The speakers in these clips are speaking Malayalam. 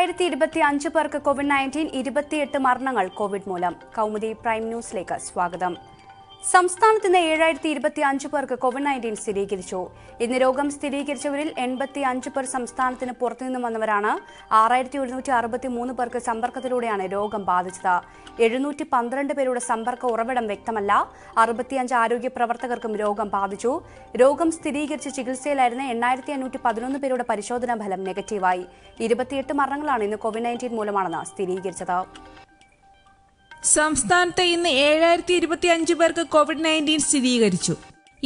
2025 പേർക്ക് കോവിഡ്-19 28 മരണങ്ങൾ കോവിഡ് മൂലം. കൗമുദി പ്രൈം ന്യൂസിലേക്ക് സ്വാഗതം. സംസ്ഥാനത്ത് ഇന്ന് 7025 പേർക്ക് കോവിഡ്-19 സ്ഥിരീകരിച്ചു. ഇന്ന് രോഗം സ്ഥിരീകരിച്ചവരിൽ 85 പേർ സംസ്ഥാനത്തിന് പുറത്തുനിന്നും വന്നവരാണ്. 6163 പേർക്ക് സമ്പർക്കത്തിലൂടെയാണ് രോഗം ബാധിച്ചത്. 712 പേരുടെ സമ്പർക്ക ഉറവിടം വ്യക്തമല്ല. 65 ആരോഗ്യ പ്രവർത്തകർക്കും രോഗം ബാധിച്ചു. രോഗം സ്ഥിരീകരിച്ച് ചികിത്സയിലായിരുന്ന 8511 പേരുടെ പരിശോധനാ ഫലം നെഗറ്റീവായി. 28 മരണങ്ങളാണ് ഇന്ന് കോവിഡ്-19 മൂലമാണെന്ന് സ്ഥിരീകരിച്ചത്. സംസ്ഥാനത്ത് ഇന്ന് 7025 പേർക്ക് കോവിഡ്-19 സ്ഥിരീകരിച്ചു.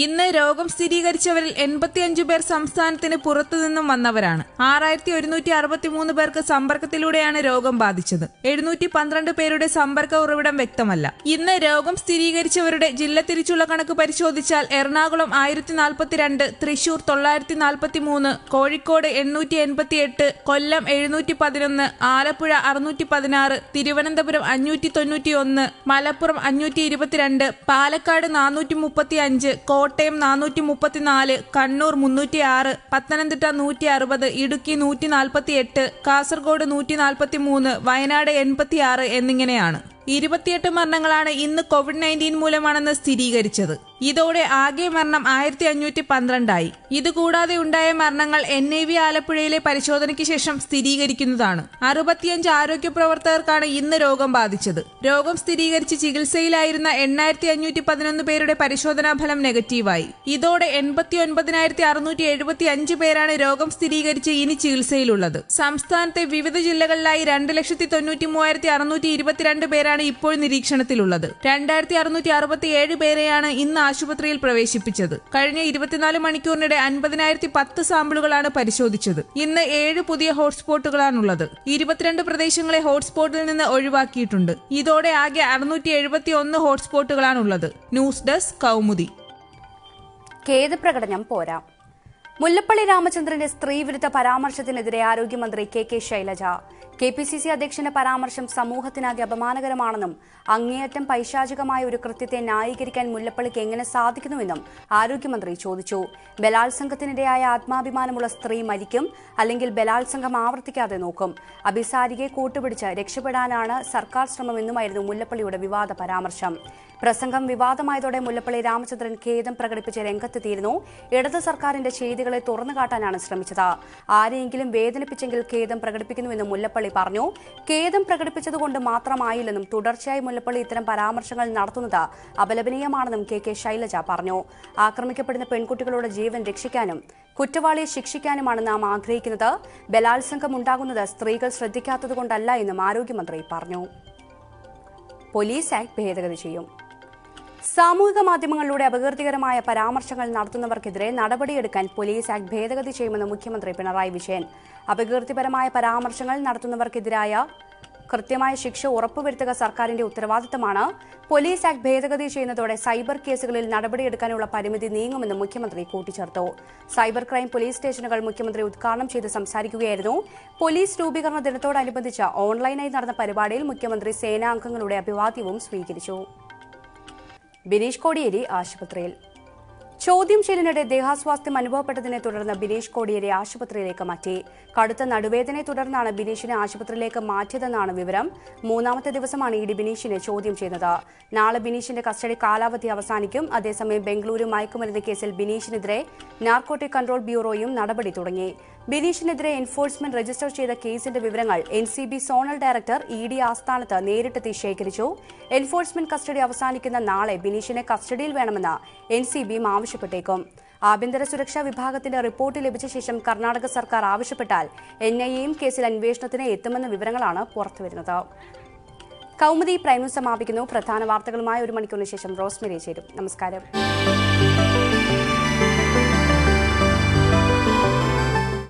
ഇന്ന് രോഗം സ്ഥിരീകരിച്ചവരിൽ 85 പേർ സംസ്ഥാനത്തിന് പുറത്തുനിന്നും വന്നവരാണ്. 6163 പേർക്ക് സമ്പർക്കത്തിലൂടെയാണ് രോഗം ബാധിച്ചത്. 712 പേരുടെ സമ്പർക്ക ഉറവിടം വ്യക്തമല്ല. ഇന്ന് രോഗം സ്ഥിരീകരിച്ചവരുടെ ജില്ല തിരിച്ചുള്ള കണക്ക് പരിശോധിച്ചാൽ എറണാകുളം 1042, തൃശൂർ 943, കോഴിക്കോട് 888, കൊല്ലം 711, ആലപ്പുഴ 616, തിരുവനന്തപുരം 591, മലപ്പുറം 522, പാലക്കാട് 435, കോട്ടയം 434, കണ്ണൂർ 306, പത്തനംതിട്ട 160, ഇടുക്കി 148, കാസർഗോഡ് 143, വയനാട് 86 എന്നിങ്ങനെയാണ്. 28 മരണങ്ങളാണ് ഇന്ന് കോവിഡ്-19 മൂലമാണെന്ന് സ്ഥിരീകരിച്ചത്. ഇതോടെ ആകെ മരണം 1512ആയി. ഇതുകൂടാതെ ഉണ്ടായ മരണങ്ങൾ NIV ആലപ്പുഴയിലെ പരിശോധനയ്ക്ക് ശേഷം സ്ഥിരീകരിക്കുന്നതാണ്. 65 ആരോഗ്യ പ്രവർത്തകർക്കാണ് ഇന്ന് രോഗം ബാധിച്ചത്. രോഗം സ്ഥിരീകരിച്ച് ചികിത്സയിലായിരുന്ന 8511 പേരുടെ പരിശോധനാ ഫലം നെഗറ്റീവായി. ഇതോടെ 89,675 പേരാണ് രോഗം സ്ഥിരീകരിച്ച് ഇനി ചികിത്സയിലുള്ളത്. സംസ്ഥാനത്തെ വിവിധ ജില്ലകളിലായി 2,93,622 പേരാണ് ഇപ്പോൾ നിരീക്ഷണത്തിലുള്ളത്. 2,667 പേരെയാണ് ഇന്ന് ആശുപത്രിയിൽ പ്രവേശിപ്പിച്ചത്. കഴിഞ്ഞ 24 മണിക്കൂറിനിടെ 50,010 സാമ്പിളുകളാണ് പരിശോധിച്ചത്. ഇന്ന് 7 പുതിയ ഹോട്ട്സ്പോട്ടുകളാണുള്ളത്. 22 പ്രദേശങ്ങളെ ഹോട്ട്സ്പോട്ടിൽ നിന്ന് ഒഴിവാക്കിയിട്ടുണ്ട്. ഇതോടെ ആകെ 671 ഹോട്ട്സ്പോട്ടുകളാണുള്ളത്. News desk Kaumudi. ഖേദപ്രകടനം പോരാ. മുല്ലപ്പള്ളി രാമചന്ദ്രന്റെ സ്ത്രീവിരുദ്ധ പരാമർശത്തിനെതിരെ ആരോഗ്യമന്ത്രി കെ ശൈലജ. KPCC അധ്യക്ഷന്റെ പരാമർശം സമൂഹത്തിനാകെ അപമാനകരമാണെന്നും അങ്ങേയറ്റം പൈശാചികമായ ഒരു കൃത്യത്തെ ന്യായീകരിക്കാൻ മുല്ലപ്പള്ളിക്ക് എങ്ങനെ സാധിക്കുന്നുവെന്നും ആരോഗ്യമന്ത്രി ചോദിച്ചു. ബലാത്സംഗത്തിനിരയായ ആത്മാഭിമാനമുള്ള സ്ത്രീ മരിക്കും, അല്ലെങ്കിൽ ബലാത്സംഗം ആവർത്തിക്കാതെ നോക്കും. അഭിസാരികയെ കൂട്ടുപിടിച്ച് രക്ഷപ്പെടാനാണ് സർക്കാർ ശ്രമമെന്നുമായിരുന്നു മുല്ലപ്പള്ളിയുടെ വിവാദ പരാമർശം. പ്രസംഗം വിവാദമായതോടെ മുല്ലപ്പള്ളി രാമചന്ദ്രൻ ഖേദം പ്രകടിപ്പിച്ച് രംഗത്തെത്തിയിരുന്നു. ഇടത് സർക്കാരിന്റെ ചെയ്തികളെ തുറന്നുകാട്ടാനാണ് ശ്രമിച്ചത്. ആരെയെങ്കിലും വേദനിപ്പിച്ചെങ്കിൽ ഖേദം പ്രകടിപ്പിക്കുന്നുവെന്നും മുല്ലപ്പള്ളി പറഞ്ഞു. ഖേദം പ്രകടിപ്പിച്ചതുകൊണ്ട് മാത്രമായില്ലെന്നും തുടർച്ചയായി മുല്ലപ്പള്ളി ഇത്തരം പരാമർശങ്ങൾ നടത്തുന്നത് അപലപനീയമാണെന്നും കെ ശൈലജ പറഞ്ഞു. ആക്രമിക്കപ്പെടുന്ന പെൺകുട്ടികളുടെ ജീവൻ രക്ഷിക്കാനും കുറ്റവാളിയെ ശിക്ഷിക്കാനുമാണ് നാം ആഗ്രഹിക്കുന്നത്. ബലാത്സംഗം ഉണ്ടാകുന്നത് സ്ത്രീകൾ ശ്രദ്ധിക്കാത്തതുകൊണ്ടല്ല എന്നും ആരോഗ്യമന്ത്രി പറഞ്ഞു. പോലീസ് ആക്ട് ഭേദഗതി ചെയ്യും. സാമൂഹിക മാധ്യമങ്ങളിലൂടെ അപകീർത്തികരമായ പരാമർശങ്ങൾ നടത്തുന്നവർക്കെതിരെ നടപടിയെടുക്കാൻ പോലീസ് ആക്ട് ഭേദഗതി ചെയ്യുമെന്ന് മുഖ്യമന്ത്രി പിണറായി വിജയൻ. അപകീർത്തിപരമായ പരാമർശങ്ങൾ നടത്തുന്നവർക്കെതിരായ കൃത്യമായ ശിക്ഷ ഉറപ്പുവരുത്തുക സർക്കാരിന്റെ ഉത്തരവാദിത്തമാണ്. പോലീസ് ആക്ട് ഭേദഗതി ചെയ്യുന്നതോടെ സൈബർ കേസുകളിൽ നടപടിയെടുക്കാനുള്ള പരിമിതി നീങ്ങുമെന്ന് മുഖ്യമന്ത്രി കൂട്ടിച്ചേർത്തു. സൈബർ ക്രൈം പോലീസ് സ്റ്റേഷനുകൾ മുഖ്യമന്ത്രി ഉദ്ഘാടനം ചെയ്ത് സംസാരിക്കുകയായിരുന്നു. പോലീസ് രൂപീകരണ ദിനത്തോടനുബന്ധിച്ച് ഓൺലൈനായി നടന്ന പരിപാടിയിൽ മുഖ്യമന്ത്രി സേനാംഗങ്ങളുടെ അഭിവാദ്യവും സ്വീകരിച്ചു. ബിനീഷ് കോടിയേരി ആശുപത്രിയിൽ. ചോദ്യം ചെയ്യലിനിടെ ദേഹാസ്വാസ്ഥ്യം അനുഭവപ്പെട്ടതിനെ തുടർന്ന് ബിനീഷ് കോടിയേരി ആശുപത്രിയിലേക്ക് മാറ്റി. കടുത്ത നടുവേദനയെ തുടർന്നാണ് ബിനീഷിനെ ആശുപത്രിയിലേക്ക് മാറ്റിയതെന്നാണ് വിവരം. 3-ാമത്തെ ദിവസമാണ് ഇഡി ബിനീഷിനെ ചോദ്യം ചെയ്യുന്നത്. നാളെ ബിനീഷിന്റെ കസ്റ്റഡി കാലാവധി അവസാനിക്കും. അതേസമയം ബംഗളൂരു മയക്കുമരുന്ന് കേസിൽ ബിനീഷിനെതിരെ നാർക്കോട്ടിക് കൺട്രോൾ ബ്യൂറോയും നടപടി തുടങ്ങി. ബിനീഷിനെതിരെ എൻഫോഴ്സ്മെന്റ് രജിസ്റ്റർ ചെയ്ത കേസിന്റെ വിവരങ്ങൾ NCB സോണൽ ഡയറക്ടർ ED ആസ്ഥാനത്ത് നേരിട്ടെത്തി ശേഖരിച്ചു. എൻഫോഴ്സ്മെന്റ് കസ്റ്റഡി അവസാനിക്കുന്ന നാളെ ബിനീഷിനെ കസ്റ്റഡിയിൽ വേണമെന്ന് NCBയും ആവശ്യപ്പെട്ടേക്കും. ആഭ്യന്തര സുരക്ഷാ വിഭാഗത്തിന്റെ റിപ്പോർട്ട് ലഭിച്ച ശേഷം കർണാടക സർക്കാർ ആവശ്യപ്പെട്ടാൽ NIAയും കേസിൽ അന്വേഷണത്തിന് എത്തുമെന്ന വിവരങ്ങളാണ് പുറത്തുവരുന്നത്. കൗമുദി പ്രൈം ന്യൂസ് സമാപിക്കുന്നു. പ്രധാന വാർത്തകളുമായി ഒരു മണിക്കൂറിന് ശേഷം റോസ്മേരി ചേരും. നമസ്കാരം.